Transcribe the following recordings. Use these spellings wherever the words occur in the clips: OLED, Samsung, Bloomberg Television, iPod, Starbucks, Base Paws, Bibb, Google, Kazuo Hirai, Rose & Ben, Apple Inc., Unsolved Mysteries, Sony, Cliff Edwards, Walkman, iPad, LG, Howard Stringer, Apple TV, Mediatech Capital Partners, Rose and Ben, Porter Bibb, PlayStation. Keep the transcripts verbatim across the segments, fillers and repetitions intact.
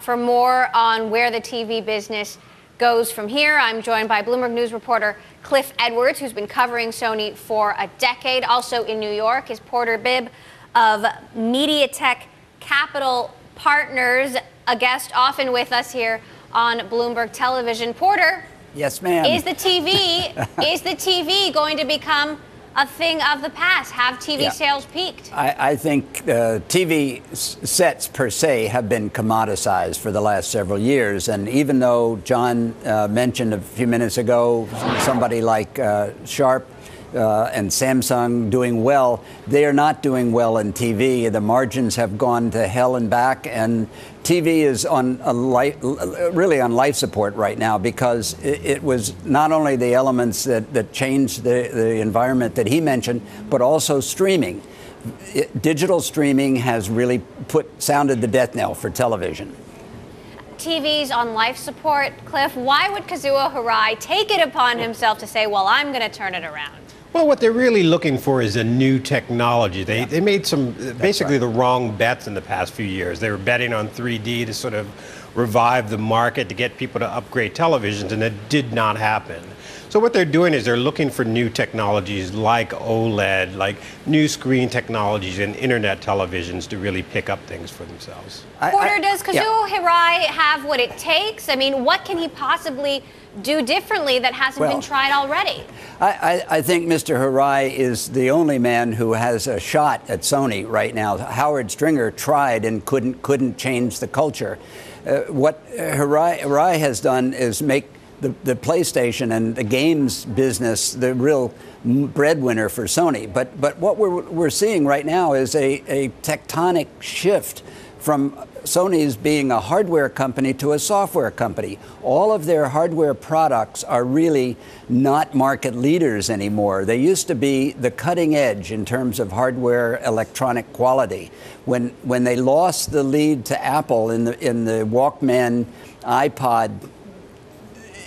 For more on where the T V business goes from here, I'm joined by Bloomberg News reporter Cliff Edwards, who's been covering Sony for a decade. Also in New York is Porter Bibb of Mediatech Capital Partners, a guest often with us here on Bloomberg Television. Porter. Yes, ma'am. Is the T V is the T V going to become a thing of the past? Have T V yeah. sales peaked? I, I think uh, T V s sets per se have been commoditized for the last several years. And even though John uh, mentioned a few minutes ago, somebody like uh, Sharp uh, and Samsung doing well, they are not doing well in T V. The margins have gone to hell and back. And T V is on a life, really on life support right now, because it, it was not only the elements that, that changed the, the environment that he mentioned, but also streaming. It, digital streaming has really put sounded the death knell for television. T V's on life support, Cliff. Why would Kazuo Hirai take it upon himself to say, well, I'm going to turn it around? Well, what they're really looking for is a new technology. They, yeah. they made some, That's basically right. the wrong bets in the past few years. They were betting on three D to sort of revive the market, to get people to upgrade televisions, and it did not happen. So what they're doing is they're looking for new technologies like OLED, like new screen technologies and internet televisions to really pick up things for themselves. Porter, does Kazuo yeah. Hirai have what it takes? I mean, what can he possibly do differently that hasn't well, been tried already? I, I, I think Mister Hirai is the only man who has a shot at Sony right now. Howard Stringer tried and couldn't, couldn't change the culture. Uh, what Hirai, Hirai has done is make The, the PlayStation and the games business the real breadwinner for Sony. But but what we're, we're seeing right now is a, a tectonic shift from Sony's being a hardware company to a software company. All of their hardware products are really not market leaders anymore. They used to be the cutting edge in terms of hardware electronic quality. When when they lost the lead to Apple in the in the Walkman iPod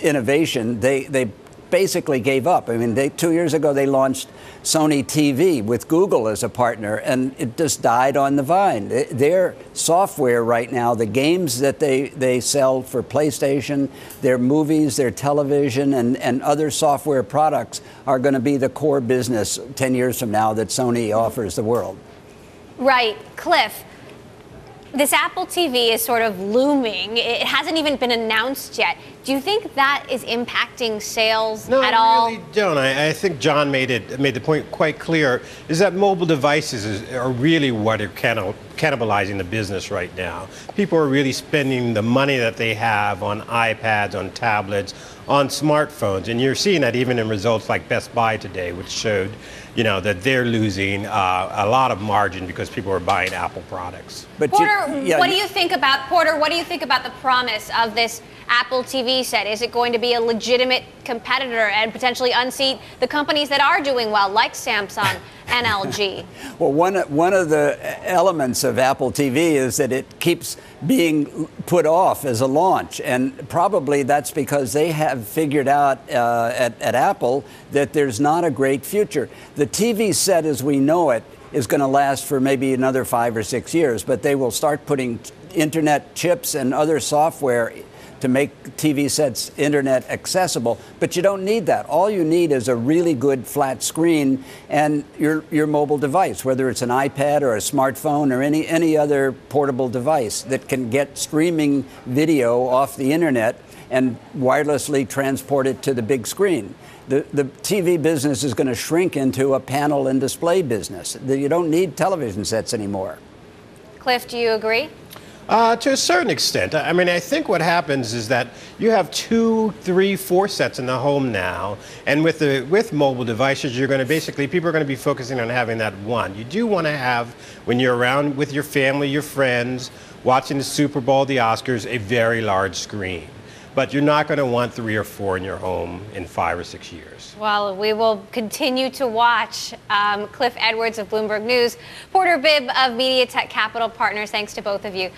innovation, they they basically gave up. I mean, they, two years ago they launched Sony T V with Google as a partner, and it just died on the vine. Their software right now, the games that they they sell for PlayStation, their movies, their television, and and other software products are going to be the core business ten years from now that Sony offers the world. Right, Cliff. This Apple T V is sort of looming. It hasn't even been announced yet. Do you think that is impacting sales no, at all? No, I really don't. I, I think John made it made the point quite clear, is that mobile devices is, are really what are cannibalizing the business right now. People are really spending the money that they have on iPads, on tablets, on smartphones, and you're seeing that even in results like Best Buy today, which showed, you know, that they're losing uh, a lot of margin because people are buying Apple products. But Porter, you, yeah, what do you think about Porter? What do you think about the promise of this Apple T V set? Is it going to be a legitimate competitor and potentially unseat the companies that are doing well, like Samsung and L G? Well, one one of the elements of Apple T V is that it keeps being put off as a launch, and probably that's because they have figured out uh, at, at Apple that there's not a great future. The T V set as we know it is going to last for maybe another five or six years, but they will start putting internet chips and other software to make T V sets internet accessible, but you don't need that. All you need is a really good flat screen and your your mobile device, whether it's an iPad or a smartphone or any any other portable device that can get streaming video off the internet and wirelessly transport it to the big screen. The, the T V business is going to shrink into a panel and display business. You don't need television sets anymore. Cliff, do you agree? Uh, to a certain extent. I mean, I think what happens is that you have two, three, four sets in the home now, and with the with mobile devices, you're going to basically, people are going to be focusing on having that one. You do want to have, when you're around with your family, your friends, watching the Super Bowl, the Oscars, a very large screen. But you're not going to want three or four in your home in five or six years. Well, we will continue to watch. Um, Cliff Edwards of Bloomberg News, Porter Bibb of Mediatech Capital Partners, thanks to both of you